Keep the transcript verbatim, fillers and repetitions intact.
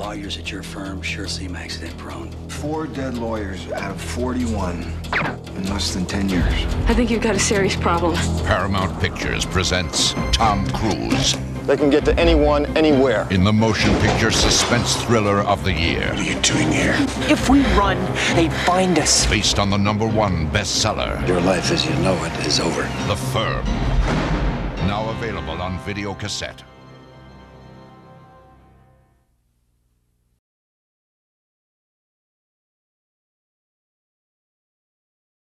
lawyers at your firm sure seem accident prone. Four dead lawyers out of forty-one in less than ten years. I think you've got a serious problem. Paramount Pictures presents Tom Cruise. They can get to anyone, anywhere. In the motion picture suspense thriller of the year. What are you doing here? If we run, they find us. Based on the number one bestseller. Your life as you know it is over. The Firm. Now available on video cassette.